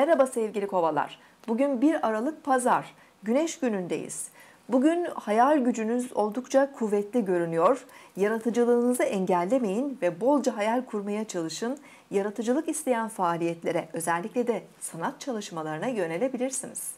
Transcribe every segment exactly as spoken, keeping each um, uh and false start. Merhaba sevgili kovalar. Bugün bir Aralık Pazar. Güneş günündeyiz. Bugün hayal gücünüz oldukça kuvvetli görünüyor. Yaratıcılığınızı engellemeyin ve bolca hayal kurmaya çalışın. Yaratıcılık isteyen faaliyetlere, özellikle de sanat çalışmalarına yönelebilirsiniz.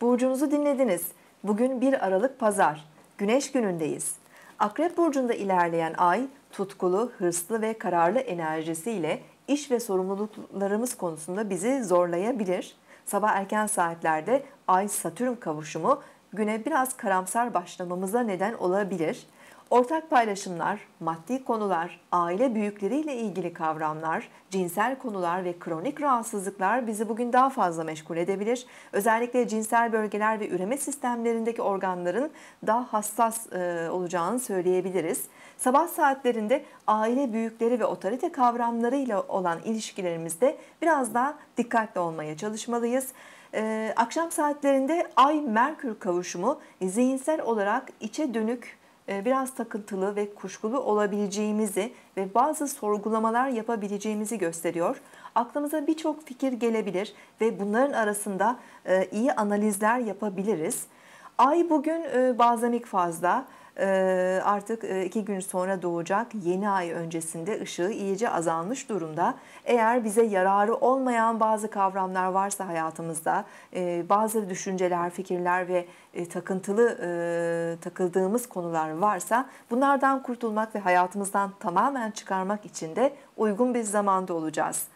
Burcunuzu dinlediniz. Bugün bir Aralık Pazar. Güneş günündeyiz. Akrep burcunda ilerleyen ay, tutkulu, hırslı ve kararlı enerjisiyle iş ve sorumluluklarımız konusunda bizi zorlayabilir. Sabah erken saatlerde Ay-Satürn kavuşumu güne biraz karamsar başlamamıza neden olabilir. Ortak paylaşımlar, maddi konular, aile büyükleriyle ilgili kavramlar, cinsel konular ve kronik rahatsızlıklar bizi bugün daha fazla meşgul edebilir. Özellikle cinsel bölgeler ve üreme sistemlerindeki organların daha hassas e, olacağını söyleyebiliriz. Sabah saatlerinde aile büyükleri ve otorite kavramlarıyla olan ilişkilerimizde biraz daha dikkatli olmaya çalışmalıyız. E, akşam saatlerinde Ay-Merkür kavuşumu zihinsel olarak içe dönük, biraz takıntılı ve kuşkulu olabileceğimizi ve bazı sorgulamalar yapabileceğimizi gösteriyor. Aklımıza birçok fikir gelebilir ve bunların arasında iyi analizler yapabiliriz. Ay bugün bazemik fazda, artık iki gün sonra doğacak yeni ay öncesinde ışığı iyice azalmış durumda. Eğer bize yararı olmayan bazı kavramlar varsa hayatımızda, bazı düşünceler, fikirler ve takıntılı takıldığımız konular varsa bunlardan kurtulmak ve hayatımızdan tamamen çıkarmak için de uygun bir zamanda olacağız.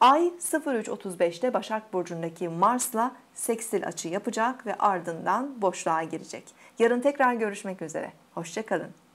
Ay sıfır üç otuz beşte Başak Burcu'ndaki Mars'la seksil açı yapacak ve ardından boşluğa girecek. Yarın tekrar görüşmek üzere. Hoşça kalın.